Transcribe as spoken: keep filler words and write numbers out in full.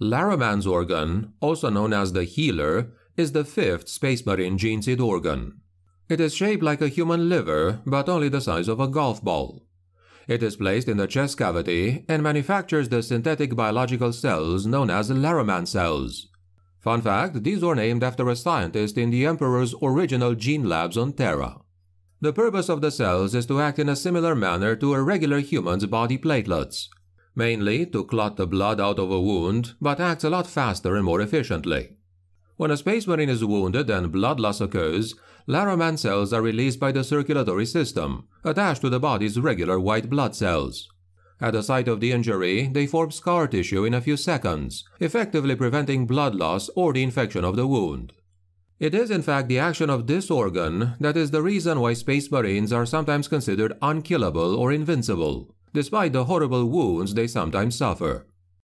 Larraman's organ, also known as the healer, is the fifth space marine gene-seed organ. It is shaped like a human liver, but only the size of a golf ball. It is placed in the chest cavity and manufactures the synthetic biological cells known as Larraman cells. Fun fact, these were named after a scientist in the Emperor's original gene labs on Terra. The purpose of the cells is to act in a similar manner to a regular human's body platelets, mainly to clot the blood out of a wound, but acts a lot faster and more efficiently. When a space marine is wounded and blood loss occurs, Larraman cells are released by the circulatory system, attached to the body's regular white blood cells. At the site of the injury, they form scar tissue in a few seconds, effectively preventing blood loss or the infection of the wound. It is in fact the action of this organ that is the reason why space marines are sometimes considered unkillable or invincible, despite the horrible wounds they sometimes suffer.